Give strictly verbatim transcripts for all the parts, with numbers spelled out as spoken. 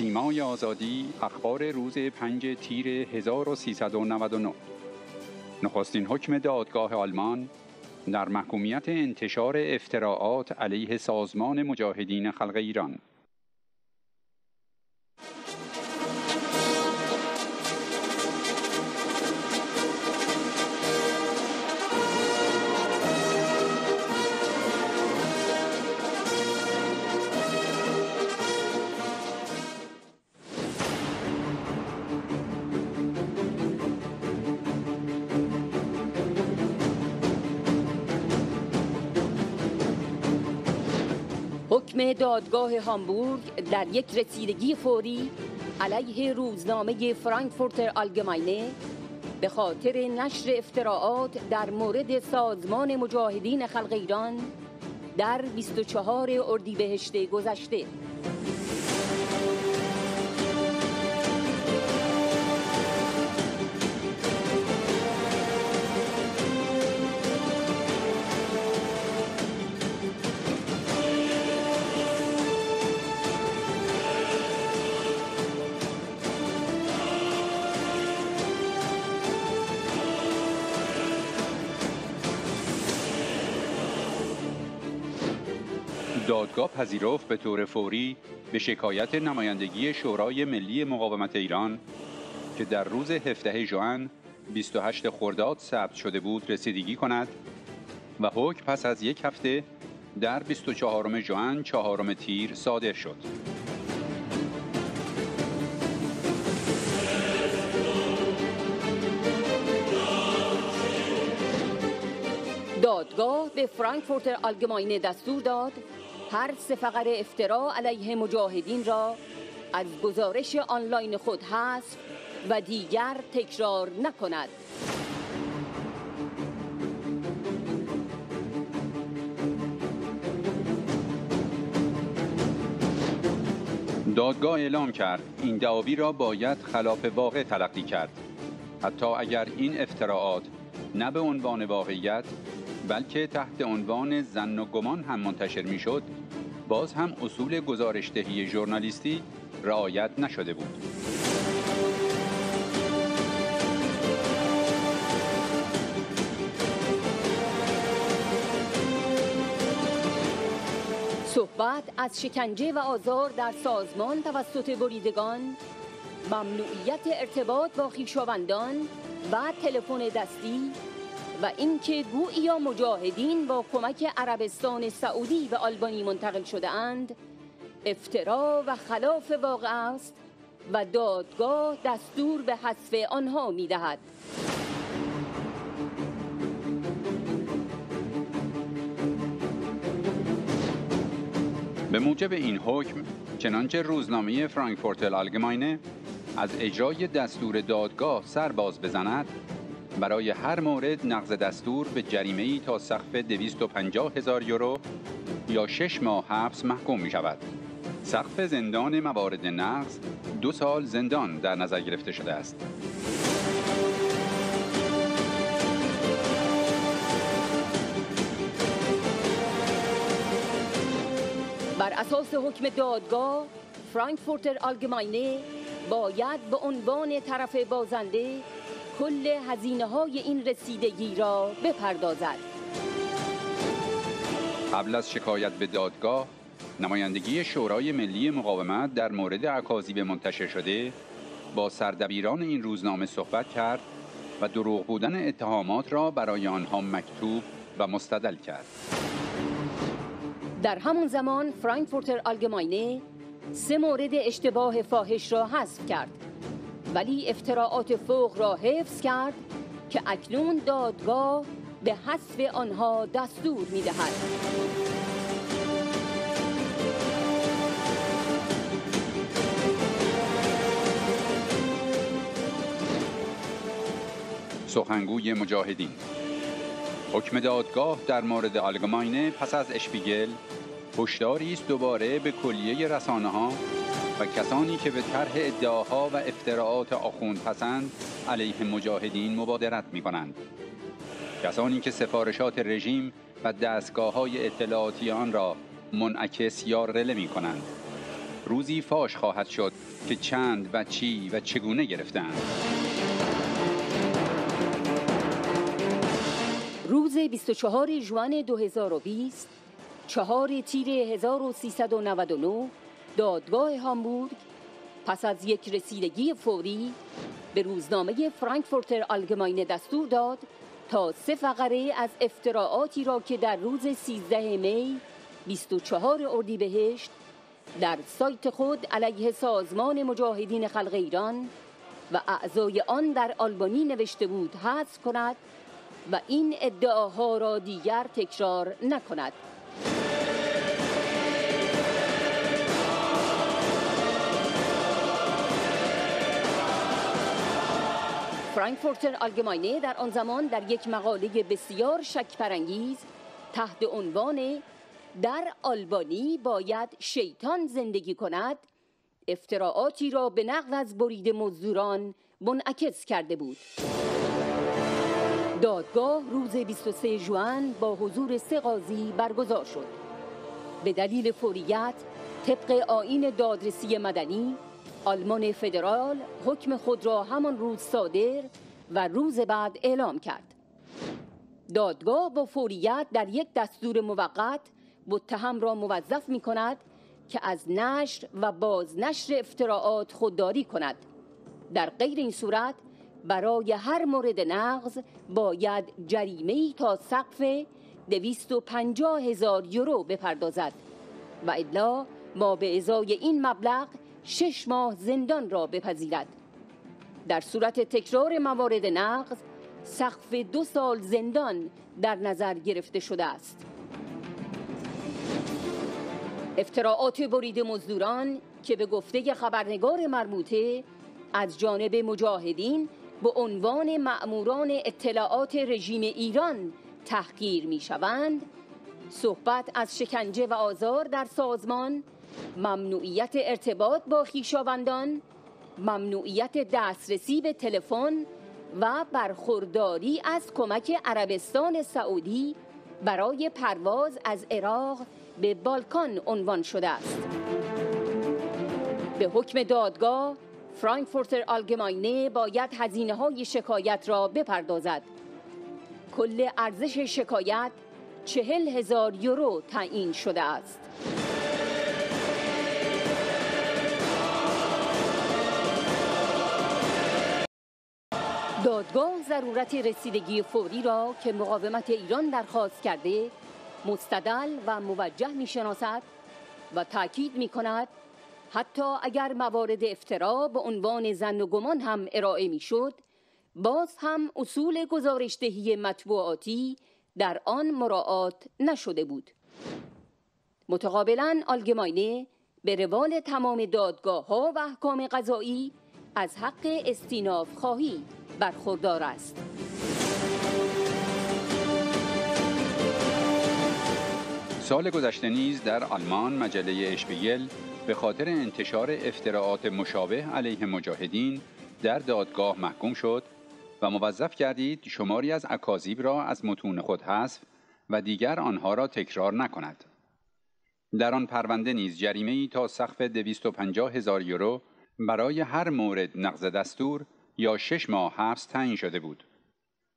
سیمای آزادی، اخبار روز پنج تیر هزار و سیصد و نود و نه. نخستین حکم دادگاه آلمان در محکومیت انتشار افتراعات علیه سازمان مجاهدین خلق ایران. حکم دادگاه هامبورگ در یک رسیدگی فوری علیه روزنامه فرانکفورتر آلگماینه به خاطر نشر افتراعات در مورد سازمان مجاهدین خلق ایران در بیست و چهار اردیبهشت گذشته. دادگاه پذیرفت به طور فوری به شکایت نمایندگی شورای ملی مقاومت ایران که در روز هفده ژوئن بیست و هشت خرداد ثبت شده بود رسیدگی کند و حکم پس از یک هفته در بیست و چهار ژوئن چهار تیر صادر شد. دادگاه به فرانکفورتر آلگماینه دستور داد هر سه فقر افترا علیه مجاهدین را از گزارش آنلاین خود حذف و دیگر تکرار نکند. دادگاه اعلام کرد این دعاوی را باید خلاف واقع تلقی کرد، حتی اگر این افتراعات نه به عنوان واقعیت بلکه تحت عنوان ظن و گمان هم منتشر میشد، باز هم اصول گزارش دهی ژورنالیستی رعایت نشده بود. صحبت از شکنجه و آزار در سازمان توسط بریدگان، ممنوعیت ارتباط با خویشاوندان و تلفن دستی و اینکه گویا مجاهدین با کمک عربستان سعودی و آلبانی منتقل شده اند افترا و خلاف واقع است و دادگاه دستور به حذف آنها می دهد. به موجب این حکم چنانچه روزنامه فرانکفورتر آلگماینه از اجرای دستور دادگاه سر باز بزند، برای هر مورد نقض دستور به جریمه‌ای تا سقف دویست و پنجاه هزار یورو یا شش ماه حبس محکوم می شود. سقف زندان موارد نقض دو سال زندان در نظر گرفته شده است. بر اساس حکم دادگاه، فرانکفورتر آلگماینه باید به عنوان طرف بازنده کل هزینه‌های این رسیدگی را بپردازد. قبل از شکایت به دادگاه، نمایندگی شورای ملی مقاومت در مورد اکاذیب منتشر شده با سردبیران این روزنامه صحبت کرد و دروغ بودن اتهامات را برای آنها مکتوب و مستدل کرد. در همان زمان فرانکفورتر آلگماینه سه مورد اشتباه فاحش را حذف کرد، ولی افتراعات فوق را حفظ کرد که اکنون دادگاه به حذف آنها دستور می‌دهد. سخنگوی مجاهدین: حکم دادگاه در مورد آلگماینه پس از اشپیگل هشداری است دوباره به کلیه رسانه‌ها و کسانی که به طرح ادعاها و افتراعات آخوندپسند علیه مجاهدین مبادرت می‌کنند، کسانی که سفارشات رژیم و دستگاه‌های اطلاعاتی آن را منعکس یا رله می‌کنند، روزی فاش خواهد شد که چند و چی و چگونه گرفتند. روز بیست و چهارم ژوئن دو هزار و بیست، چهارم تیر هزار و سیصد و نود و نه، دادگاه هامبورگ پس از یک رسیدگی فوری به روزنامه فرانکفورتر آلگماین دستور داد تا سه فقره از افتراعاتی را که در روز سیزدهم می، بیست و چهارم اردیبهشت در سایت خود علیه سازمان مجاهدین خلق ایران و اعضای آن در آلبانی نوشته بود حذف کند و این ادعاها را دیگر تکرار نکند. فرانکفورتر آلگماینه در آن زمان در یک مقاله بسیار شک‌برانگیز تحت عنوان در آلبانی باید شیطان زندگی کند افتراعاتی را به نقل از برید مزدوران منعکس کرده بود. دادگاه روز بیست و سوم ژوئن با حضور سه قاضی برگزار شد. به دلیل فوریت طبق آیین دادرسی مدنی آلمان فدرال حکم خود را همان روز صادر و روز بعد اعلام کرد. دادگاه با فوریت در یک دستور موقت متهم را موظف می کند که از نشر و بازنشر افتراعات خودداری کند. در غیر این صورت برای هر مورد نقض باید جریمه‌ای تا سقف دویست و پنجاه هزار یورو بپردازد و الا ما به ازای این مبلغ شش ماه زندان را بپذیرد. در صورت تکرار موارد نقض سقف دو سال زندان در نظر گرفته شده است. افتراعات برید مزدوران که به گفته خبرنگار مربوطه از جانب مجاهدین به عنوان مأموران اطلاعات رژیم ایران تحقیر می شوند، صحبت از شکنجه و آزار در سازمان، ممنوعیت ارتباط با خویشاوندان، ممنوعیت دسترسی به تلفن و برخورداری از کمک عربستان سعودی برای پرواز از عراق به بالکان عنوان شده است. به حکم دادگاه فرانکفورتر آلگماینه باید هزینه های شکایت را بپردازد. کل ارزش شکایت چهل هزار یورو تعیین شده است. دادگاه ضرورت رسیدگی فوری را که مقاومت ایران درخواست کرده مستدل و موجه می شناسد و تاکید می کند حتی اگر موارد افترا به عنوان ظن و گمان هم ارائه می شد باز هم اصول گزارش‌دهی مطبوعاتی در آن مراعات نشده بود. متقابلا آلگماینه به روال تمام دادگاه‌ها و احکام قضایی از حق استیناف خواهی برخوردار است. سال گذشته نیز در آلمان مجله اشپیگل به خاطر انتشار افتراعات مشابه علیه مجاهدین در دادگاه محکوم شد و موظف گردید شماری از اکاذیب را از متون خود حذف و دیگر آنها را تکرار نکند. در آن پرونده نیز جریمه‌ای تا سقف دویست و پنجاه هزار یورو برای هر مورد نقض دستور یا شش ماه حبس تعیین شده بود.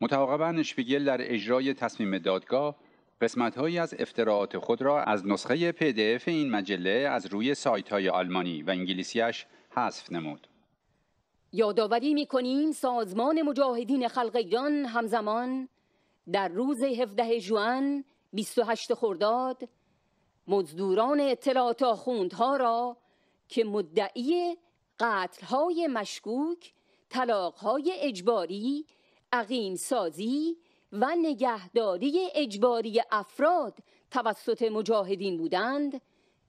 متعاقباً اشپیگل در اجرای تصمیم دادگاه قسمت‌هایی از افتراعات خود را از نسخه پی دی اف این مجله از روی سایت‌های آلمانی و انگلیسیش حذف نمود. یادآوری می‌کنیم سازمان مجاهدین خلق ایران همزمان در روز هفدهم ژوئن بیست و هشتم خرداد مزدوران اطلاعات آخوندها را که مدعی قتل‌های مشکوک، طلاق‌های اجباری، عقیم‌سازی و نگهداری اجباری افراد توسط مجاهدین بودند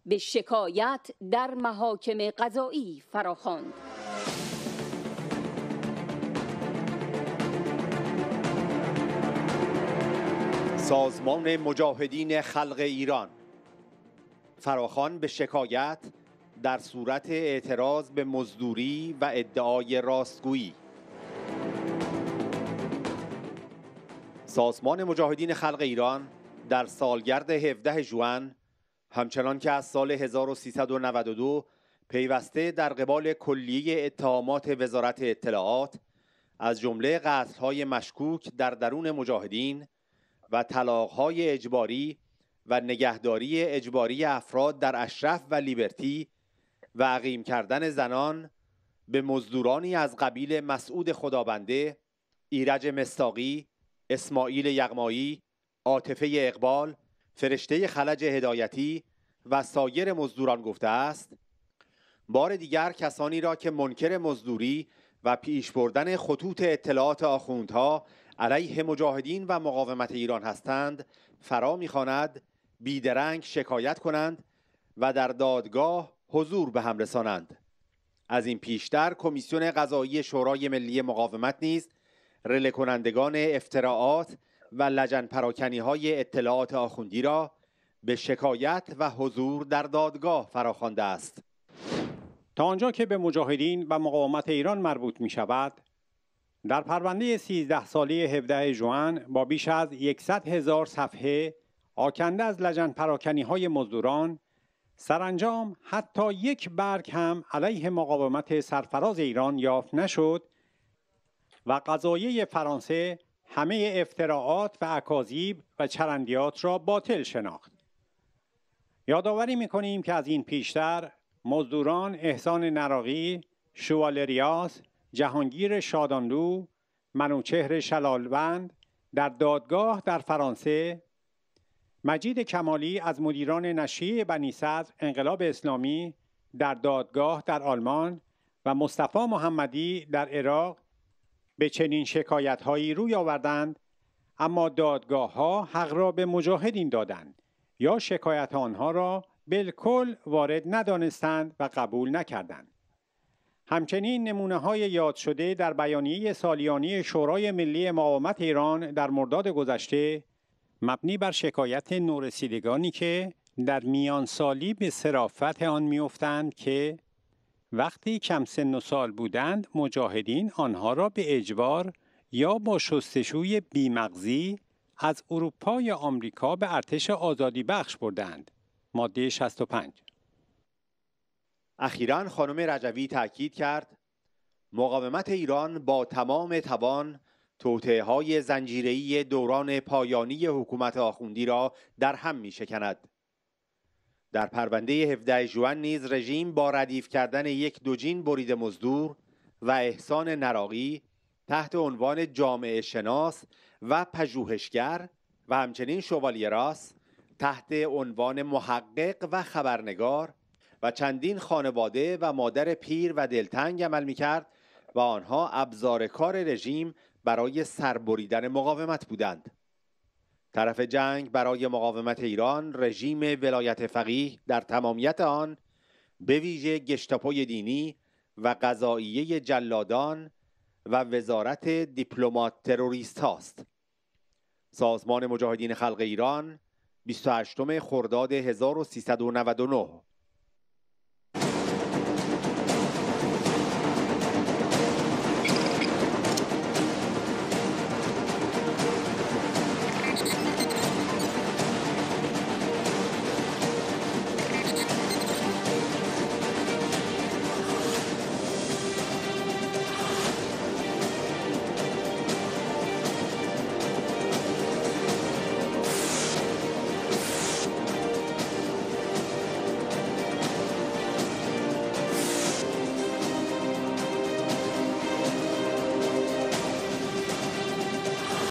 به شکایت در محاکم قضایی فراخواند. سازمان مجاهدین خلق ایران فراخوان به شکایت در صورت اعتراض به مزدوری و ادعای راستگویی. سازمان مجاهدین خلق ایران در سالگرد هفدهم ژوئن همچنان که از سال هزار و سیصد و نود و دو پیوسته در قبال کلیه اتهامات وزارت اطلاعات از جمله قتل‌های مشکوک در درون مجاهدین و طلاق‌های اجباری و نگهداری اجباری افراد در اشرف و لیبرتی و عقیم کردن زنان به مزدورانی از قبیل مسعود خدابنده، ایرج مصاقی، اسماعیل یغمایی، عاطفه اقبال، فرشته خلج هدایتی و سایر مزدوران گفته است: بار دیگر کسانی را که منکر مزدوری و پیش بردن خطوط اطلاعات آخوندها علیه مجاهدین و مقاومت ایران هستند فرا می‌خواند بیدرنگ شکایت کنند و در دادگاه حضور به هم رسانند. از این پیشتر کمیسیون قضایی شورای ملی مقاومت نیز رله کنندگان افتراعات و لجن پراکنی‌های اطلاعات آخوندی را به شکایت و حضور در دادگاه فراخوانده است. تا آنجا که به مجاهدین و مقاومت ایران مربوط می شود، در پرونده سیزده ساله هفدهم ژوئن با بیش از صد هزار صفحه آکنده از لجن پراکنی‌های مزدوران، سرانجام حتی یک برگ هم علیه مقاومت سرفراز ایران یافت نشد و قضایه فرانسه همه افتراعات و اکاذیب و چرندیات را باطل شناخت. یادآوری می‌کنیم که از این پیشتر مزدوران احسان نراقی، شوالیریاس، جهانگیر شادانلو، منوچهر شلالوند در دادگاه در فرانسه، مجید کمالی از مدیران نشیه بنی صدر انقلاب اسلامی در دادگاه در آلمان و مصطفی محمدی در عراق به چنین شکایت‌هایی روی آوردند، اما دادگاه‌ها حق را به مجاهدین دادند یا شکایت آنها را بالکل وارد ندانستند و قبول نکردند. همچنین نمونه‌های یاد شده در بیانیه سالیانی شورای ملی مقاومت ایران در مرداد گذشته مبنی بر شکایت نورسیدگانی که در میان سالی به صرافت آن می‌افتند که وقتی کم سن و سال بودند مجاهدین آنها را به اجبار یا با شستشوی بیمغزی از اروپا یا آمریکا به ارتش آزادی بخش بردند. ماده شصت و پنج. اخیراً خانم رجوی تأکید کرد مقاومت ایران با تمام توان توطئه‌های زنجیره‌ای دوران پایانی حکومت آخوندی را در هم می‌شکند. در پرونده هفدهم ژوئن نیز رژیم با ردیف کردن یک دوجین برید مزدور و احسان نراقی تحت عنوان جامعه شناس و پژوهشگر و همچنین شوالیه راس تحت عنوان محقق و خبرنگار و چندین خانواده و مادر پیر و دلتنگ عمل می‌کرد و آنها ابزار کار رژیم برای سربریدن مقاومت بودند. طرف جنگ برای مقاومت ایران رژیم ولایت فقیه در تمامیت آن به ویژه گشتاپوی دینی و قضاییه جلادان و وزارت دیپلمات تروریست هاست. سازمان مجاهدین خلق ایران بیست و هشتم خرداد هزار و سیصد و نود و نه